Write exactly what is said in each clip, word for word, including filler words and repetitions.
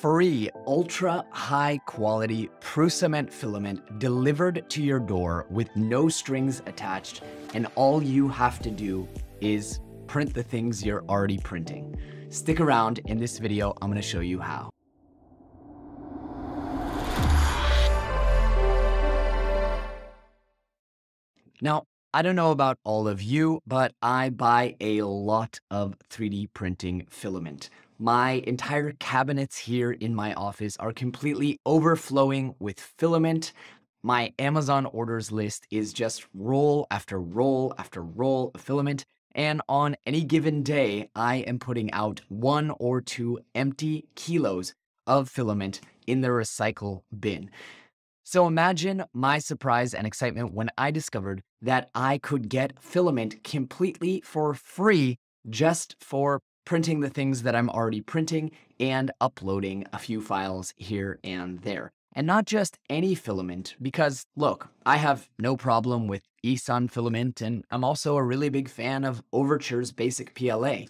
Free, ultra-high-quality Prusament filament delivered to your door with no strings attached, and all you have to do is print the things you're already printing. Stick around. In this video, I'm going to show you how. Now, I don't know about all of you, but I buy a lot of three D printing filament. My entire cabinets here in my office are completely overflowing with filament. My Amazon orders list is just roll after roll after roll of filament. And on any given day, I am putting out one or two empty kilos of filament in the recycle bin. So imagine my surprise and excitement when I discovered that I could get filament completely for free just for printing the things that I'm already printing and uploading a few files here and there. And not just any filament, because look, I have no problem with eSUN filament, and I'm also a really big fan of Overture's basic P L A.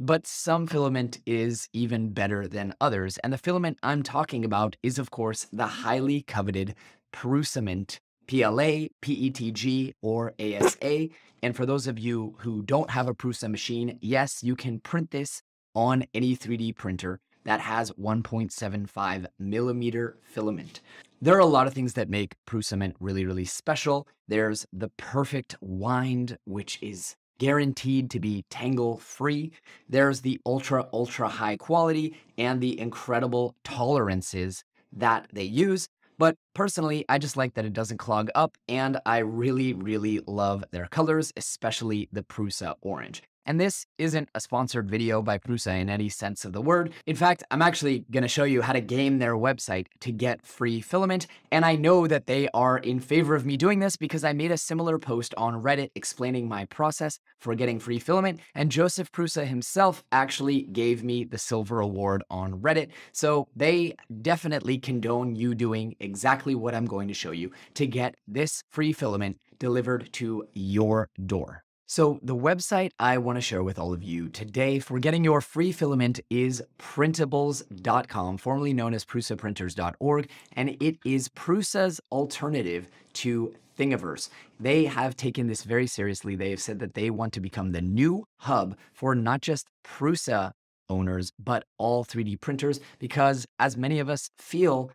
But some filament is even better than others, and the filament I'm talking about is, of course, the highly coveted Prusament, P L A, P E T G, or A S A. And for those of you who don't have a Prusa machine, yes, you can print this on any three D printer that has one point seven five millimeter filament. There are a lot of things that make Prusament really, really special. There's the perfect wind, which is guaranteed to be tangle-free. There's the ultra, ultra high quality and the incredible tolerances that they use. But personally, I just like that it doesn't clog up, and I really, really love their colors, especially the Prusa orange. And this isn't a sponsored video by Prusa in any sense of the word. In fact, I'm actually going to show you how to game their website to get free filament. And I know that they are in favor of me doing this because I made a similar post on Reddit explaining my process for getting free filament. And Joseph Prusa himself actually gave me the silver award on Reddit. So they definitely condone you doing exactly what I'm going to show you to get this free filament delivered to your door. So the website I want to share with all of you today for getting your free filament is printables dot com, formerly known as Prusa Printers dot org, and it is Prusa's alternative to Thingiverse. They have taken this very seriously. They have said that they want to become the new hub for not just Prusa owners, but all three D printers, because as many of us feel,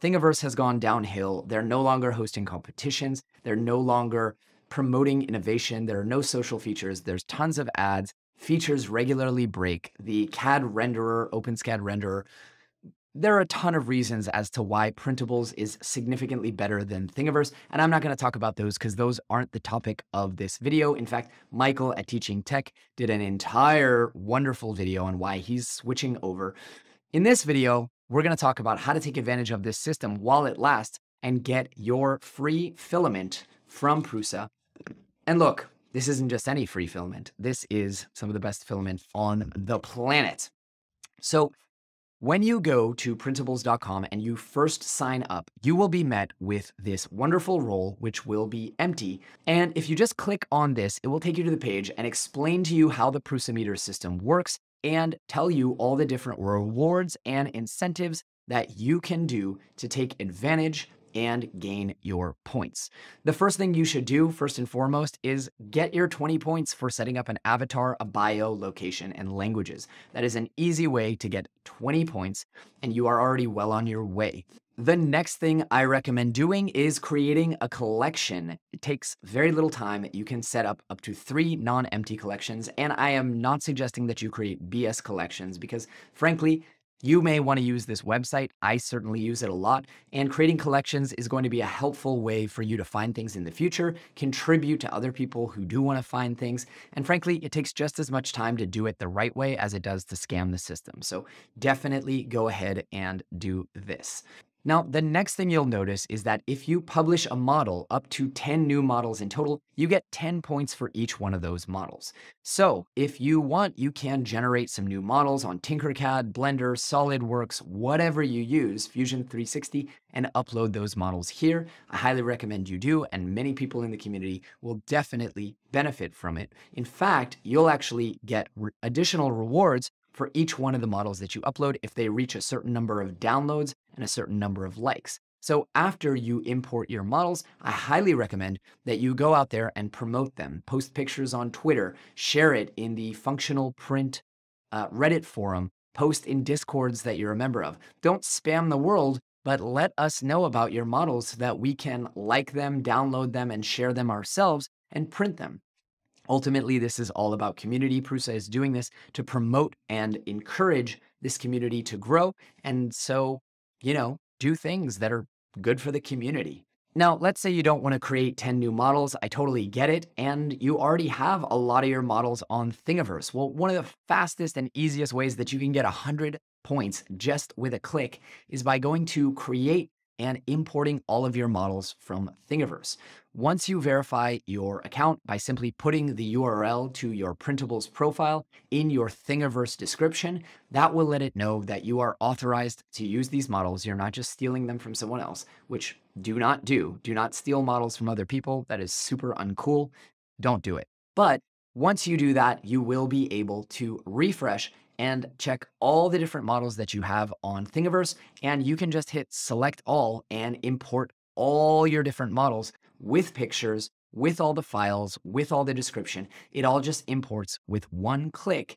Thingiverse has gone downhill. They're no longer hosting competitions. They're no longer promoting innovation. There are no social features. There's tons of ads. Features regularly break. The C A D renderer, OpenSCAD renderer. There are a ton of reasons as to why Printables is significantly better than Thingiverse, and I'm not going to talk about those because those aren't the topic of this video. In fact, Michael at Teaching Tech did an entire wonderful video on why he's switching over. In this video, we're going to talk about how to take advantage of this system while it lasts and get your free filament from Prusa. And look, this isn't just any free filament. This is some of the best filament on the planet. So when you go to printables dot com and you first sign up, you will be met with this wonderful roll, which will be empty. And if you just click on this, it will take you to the page and explain to you how the Prusa meter system works and tell you all the different rewards and incentives that you can do to take advantage and gain your points. The first thing you should do, first and foremost, is get your twenty points for setting up an avatar, a bio, location, and languages. That is an easy way to get twenty points, and you are already well on your way. The next thing I recommend doing is creating a collection. It takes very little time. You can set up up to three non-empty collections, and I am not suggesting that you create B S collections because, frankly, you may want to use this website. I certainly use it a lot. And creating collections is going to be a helpful way for you to find things in the future, contribute to other people who do want to find things. And frankly, it takes just as much time to do it the right way as it does to scam the system. So definitely go ahead and do this. Now, the next thing you'll notice is that if you publish a model, up to ten new models in total, you get ten points for each one of those models. So if you want, you can generate some new models on Tinkercad, Blender, SolidWorks, whatever you use, Fusion three sixty, and upload those models here. I highly recommend you do, and many people in the community will definitely benefit from it. In fact, you'll actually get re- additional rewards for each one of the models that you upload if they reach a certain number of downloads and a certain number of likes. So after you import your models, I highly recommend that you go out there and promote them, post pictures on Twitter, share it in the functional print uh, Reddit forum, post in Discords that you're a member of. Don't spam the world, but let us know about your models so that we can like them, download them, and share them ourselves and print them. Ultimately, this is all about community. Prusa is doing this to promote and encourage this community to grow. And so, you know, do things that are good for the community. Now, let's say you don't want to create ten new models. I totally get it. And you already have a lot of your models on Thingiverse. Well, one of the fastest and easiest ways that you can get one hundred points just with a click is by going to create and importing all of your models from Thingiverse. Once you verify your account by simply putting the U R L to your printables profile in your Thingiverse description, that will let it know that you are authorized to use these models. You're not just stealing them from someone else, which do not do. Do not steal models from other people. That is super uncool. Don't do it. But once you do that, you will be able to refresh and check all the different models that you have on Thingiverse, and you can just hit select all and import all your different models with pictures, with all the files, with all the description. It all just imports with one click,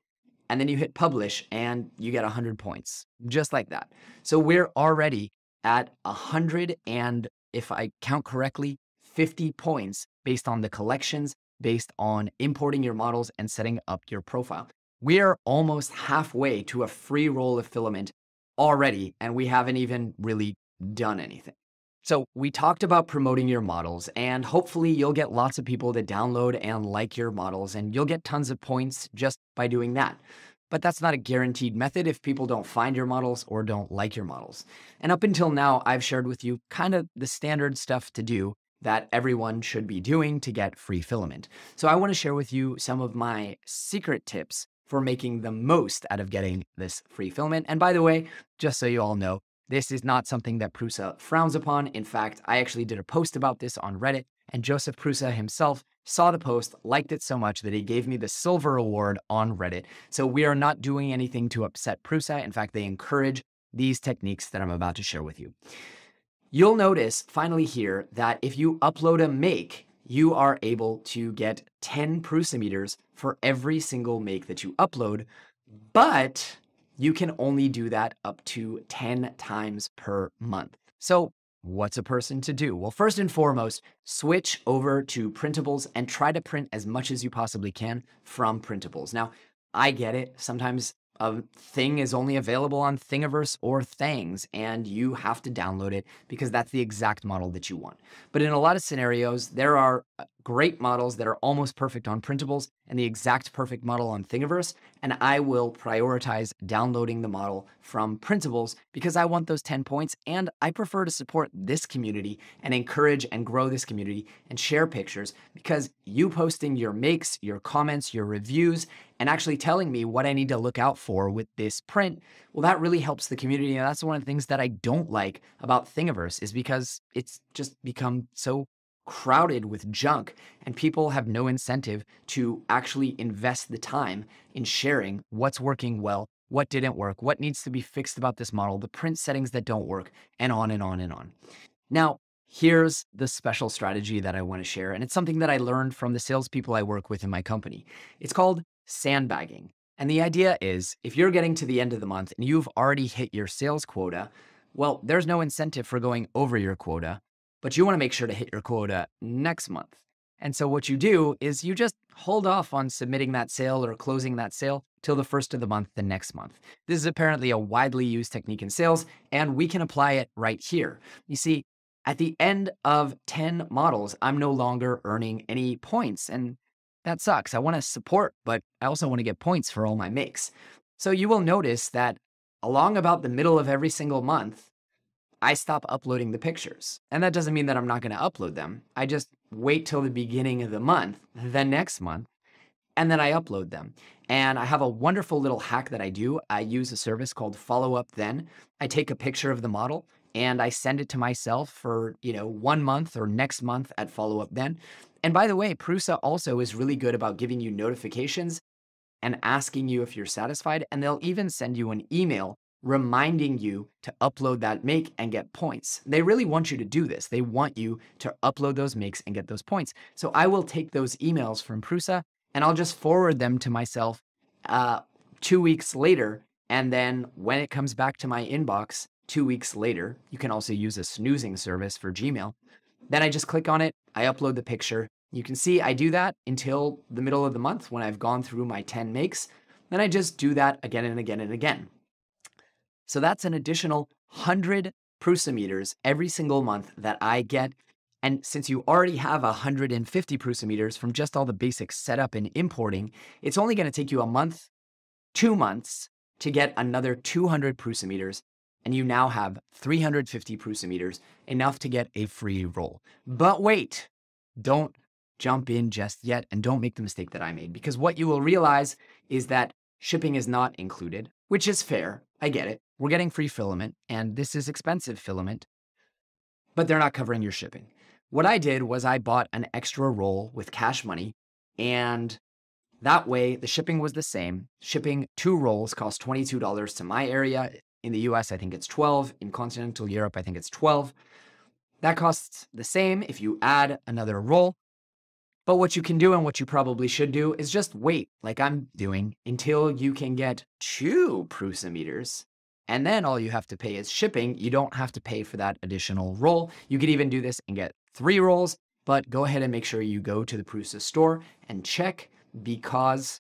and then you hit publish and you get one hundred points, just like that. So we're already at one hundred and, if I count correctly, fifty points based on the collections, based on importing your models and setting up your profile. We are almost halfway to a free roll of filament already, and we haven't even really done anything. So we talked about promoting your models, and hopefully you'll get lots of people to download and like your models, and you'll get tons of points just by doing that. But that's not a guaranteed method if people don't find your models or don't like your models. And up until now, I've shared with you kind of the standard stuff to do that everyone should be doing to get free filament. So I want to share with you some of my secret tips for making the most out of getting this free filament. And by the way, just so you all know, this is not something that Prusa frowns upon. In fact, I actually did a post about this on Reddit, and Joseph Prusa himself saw the post, liked it so much that he gave me the silver award on Reddit. So we are not doing anything to upset Prusa. In fact, they encourage these techniques that I'm about to share with you. You'll notice finally here that if you upload a make, you are able to get ten Prusameters for every single make that you upload, but you can only do that up to ten times per month. So what's a person to do? Well, first and foremost, switch over to printables and try to print as much as you possibly can from printables. Now, I get it. Sometimes a thing is only available on Thingiverse or Thangs, and you have to download it because that's the exact model that you want. But in a lot of scenarios, there are great models that are almost perfect on printables and the exact perfect model on Thingiverse, and I will prioritize downloading the model from printables because I want those ten points, and I prefer to support this community and encourage and grow this community and share pictures, because you posting your makes, your comments, your reviews, and actually telling me what I need to look out for with this print, well, that really helps the community. And that's one of the things that I don't like about Thingiverse, is because it's just become so crowded with junk, and people have no incentive to actually invest the time in sharing what's working well, what didn't work, what needs to be fixed about this model, the print settings that don't work, and on and on and on. Now, here's the special strategy that I want to share, and it's something that I learned from the salespeople I work with in my company. It's called sandbagging. And the idea is, if you're getting to the end of the month and you've already hit your sales quota, well, there's no incentive for going over your quota, but you want to make sure to hit your quota next month. And so what you do is you just hold off on submitting that sale or closing that sale till the first of the month the next month. This is apparently a widely used technique in sales, and we can apply it right here. You see, at the end of ten models, I'm no longer earning any points, and that sucks. I want to support, but I also want to get points for all my makes. So you will notice that along about the middle of every single month, I stop uploading the pictures. And that doesn't mean that I'm not going to upload them. I just wait till the beginning of the month, the next month, and then I upload them. And I have a wonderful little hack that I do. I use a service called Follow Up Then. I take a picture of the model and I send it to myself for, you know, one month or next month at Follow Up Then. And by the way, Prusa also is really good about giving you notifications and asking you if you're satisfied. And they'll even send you an email reminding you to upload that make and get points. They really want you to do this. They want you to upload those makes and get those points. So I will take those emails from Prusa and I'll just forward them to myself uh, two weeks later. And then when it comes back to my inbox two weeks later, you can also use a snoozing service for Gmail. Then I just click on it. I upload the picture. You can see I do that until the middle of the month when I've gone through my ten makes. Then I just do that again and again and again. So that's an additional one hundred Prusameters every single month that I get. And since you already have one hundred fifty Prusameters from just all the basic setup and importing, it's only going to take you a month, two months to get another two hundred Prusameters. And you now have three hundred fifty Prusameters, enough to get a free roll. But wait, don't jump in just yet and don't make the mistake that I made, because what you will realize is that shipping is not included, which is fair. I get it. We're getting free filament, and this is expensive filament, but they're not covering your shipping. What I did was I bought an extra roll with cash money, and that way the shipping was the same. Shipping two rolls cost twenty-two dollars to my area. In the U S, I think it's twelve. In continental Europe, I think it's twelve. That costs the same if you add another roll. But what you can do and what you probably should do is just wait, like I'm doing, until you can get two Prusameters. And then all you have to pay is shipping. You don't have to pay for that additional roll. You could even do this and get three rolls, but go ahead and make sure you go to the Prusa store and check, because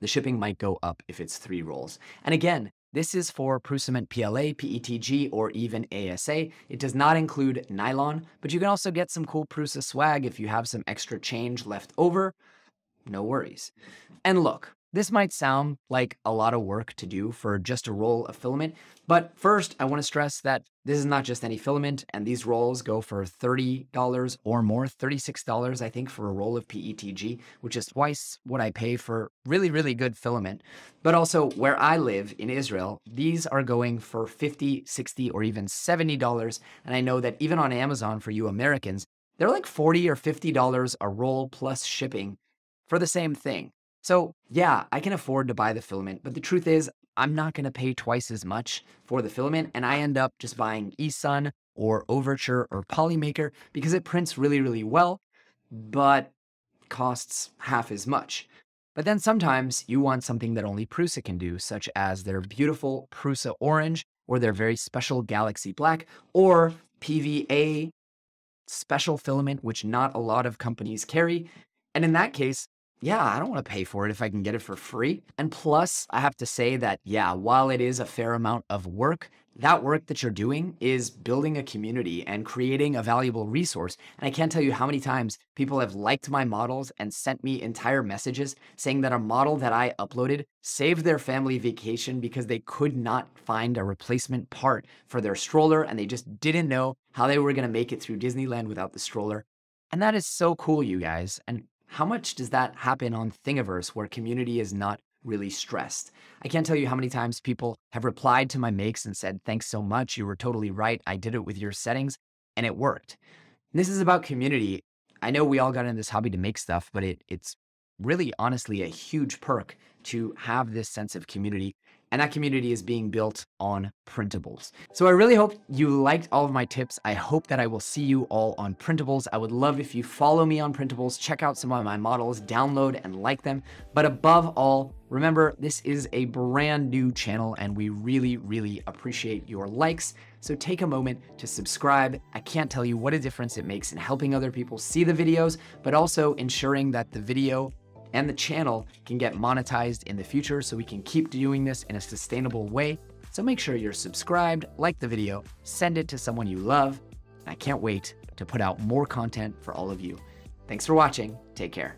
the shipping might go up if it's three rolls. And again, this is for Prusament P L A, P E T G, or even A S A. It does not include nylon, but you can also get some cool Prusa swag if you have some extra change left over. No worries. And look, this might sound like a lot of work to do for just a roll of filament, but first I want to stress that this is not just any filament, and these rolls go for thirty dollars or more, thirty-six dollars I think for a roll of P E T G, which is twice what I pay for really, really good filament. But also where I live in Israel, these are going for fifty dollars, sixty dollars, or even seventy dollars. And I know that even on Amazon for you Americans, they're like forty dollars or fifty dollars a roll plus shipping for the same thing. So yeah, I can afford to buy the filament, but the truth is I'm not going to pay twice as much for the filament, and I end up just buying eSUN or Overture or Polymaker because it prints really, really well, but costs half as much. But then sometimes you want something that only Prusa can do, such as their beautiful Prusa Orange or their very special Galaxy Black or P V A special filament, which not a lot of companies carry. And in that case, yeah, I don't want to pay for it if I can get it for free. And plus, I have to say that, yeah, while it is a fair amount of work, that work that you're doing is building a community and creating a valuable resource. And I can't tell you how many times people have liked my models and sent me entire messages saying that a model that I uploaded saved their family vacation because they could not find a replacement part for their stroller, and they just didn't know how they were going to make it through Disneyland without the stroller. And that is so cool, you guys. And how much does that happen on Thingiverse, where community is not really stressed? I can't tell you how many times people have replied to my makes and said, thanks so much, you were totally right, I did it with your settings, and it worked. And this is about community. I know we all got in this hobby to make stuff, but it, it's really honestly a huge perk to have this sense of community. And that community is being built on Printables. So I really hope you liked all of my tips. I hope that I will see you all on Printables. I would love if you follow me on Printables, check out some of my models, download and like them. But above all, remember, this is a brand new channel and we really, really appreciate your likes. So take a moment to subscribe. I can't tell you what a difference it makes in helping other people see the videos, but also ensuring that the video and the channel can get monetized in the future so we can keep doing this in a sustainable way. So make sure you're subscribed, like the video, send it to someone you love. And I can't wait to put out more content for all of you. Thanks for watching. Take care.